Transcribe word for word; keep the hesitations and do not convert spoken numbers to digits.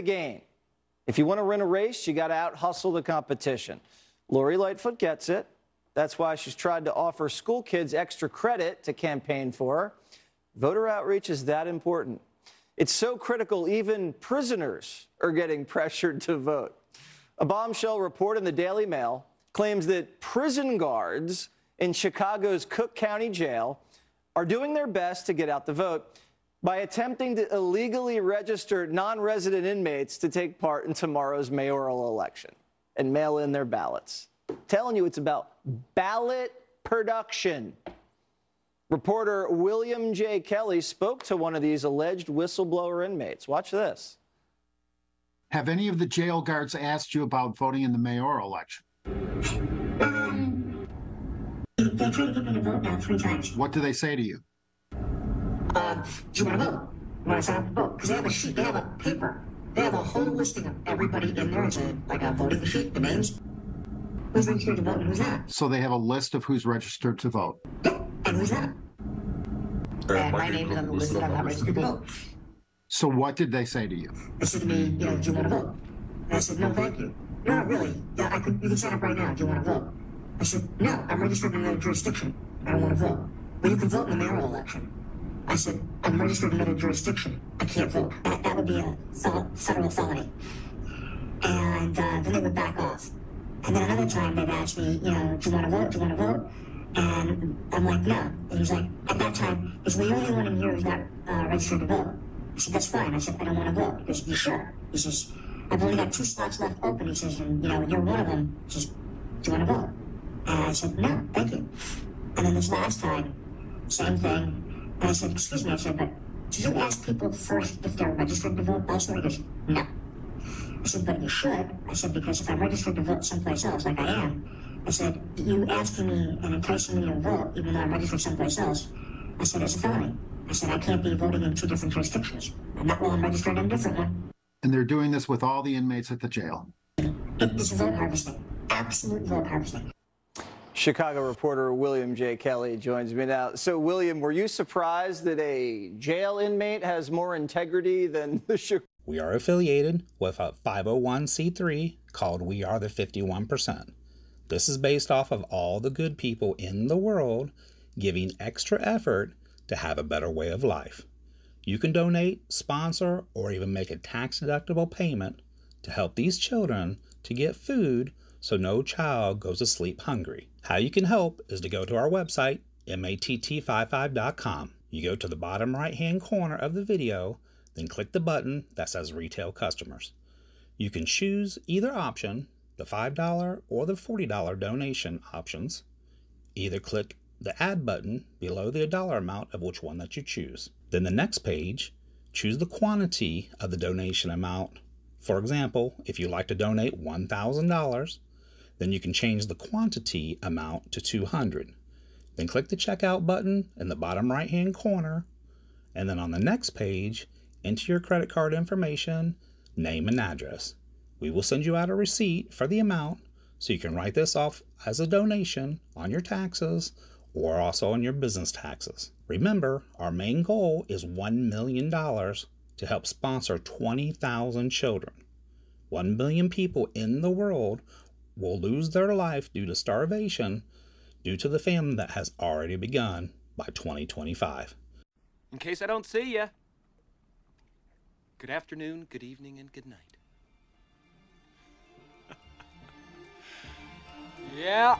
the game. If you want to win a race, you got to out-hustle the competition. Lori Lightfoot gets it. That's why she's tried to offer school kids extra credit to campaign for. Voter outreach is that important. It's so critical, even prisoners are getting pressured to vote. A bombshell report in the Daily Mail claims that prison guards in Chicago's Cook County Jail are doing their best to get out the vote by attempting to illegally register non-resident inmates to take part in tomorrow's mayoral election and mail in their ballots. I'm telling you, it's about ballot production. Reporter William J. Kelly spoke to one of these alleged whistleblower inmates. Watch this. Have any of the jail guards asked you about voting in the mayoral election? Um, they tried to get me to vote about three times. What do they say to you? Uh, do you want to vote? You want to sign up and vote? Because they have a sheet, they have a paper. They have a whole listing of everybody in there. It's a, like a voting sheet, the names. Who's registered to vote and who's not. So they have a list of who's registered to vote. Yep, and who's not. And, and my name's on the list of how registered to vote. So what did they say to you? They said to me, you know, do you want to vote? And I said, no, thank you. No, not really. Yeah, I could, you can sign up right now. Do you want to vote? I said, no, I'm registered in another jurisdiction. I don't want to vote. Well, you can vote in the mayoral election. I said, I'm registered in another jurisdiction. I can't vote. That, that would be a federal felony. And uh, then they would back off. And then another time they'd ask me, you know, do you want to vote? Do you want to vote? And I'm like, no. And he was like, at that time, it's the only one in here who's not uh, registered to vote. I said, that's fine. I said, I don't want to vote. He goes, you sure? He says, I've only got two slots left open. He says, and, you know, you're one of them. He says, do you want to vote? And I said, no, thank you. And then this last time, same thing. And I said, excuse me, I said, but do you ask people first if they're registered to vote also? He goes, no. I said, but you should. I said, because if I'm registered to vote someplace else, like I am, I said, you asking me and enticing me to vote, even though I'm registered someplace else, I said, it's a felony. I said, I can't be voting in two different jurisdictions. And not while I'm registered in a different one. And they're doing this with all the inmates at the jail. It is vote harvesting. Absolute vote harvesting. Chicago reporter William J. Kelly joins me now. So, William, were you surprised that a jail inmate has more integrity than the Chicago? We are affiliated with a five oh one c three called We Are The fifty-one percent. This is based off of all the good people in the world giving extra effort to have a better way of life. You can donate, sponsor, or even make a tax-deductible payment to help these children to get food so no child goes to sleep hungry. How you can help is to go to our website, matt fifty-five dot com. You go to the bottom right-hand corner of the video, then click the button that says Retail Customers. You can choose either option, the five dollar or the forty dollar donation options. Either click the Add button below the dollar amount of which one that you choose. Then the next page, choose the quantity of the donation amount. For example, if you like to donate one thousand dollars, then you can change the quantity amount to two hundred. Then click the checkout button in the bottom right hand corner, and then on the next page, enter your credit card information, name and address. We will send you out a receipt for the amount so you can write this off as a donation on your taxes or also on your business taxes. Remember, our main goal is one million dollars to help sponsor twenty thousand children. one billion people in the world will lose their life due to starvation due to the famine that has already begun by twenty twenty-five. In case I don't see you, good afternoon, good evening, and good night. Yeah.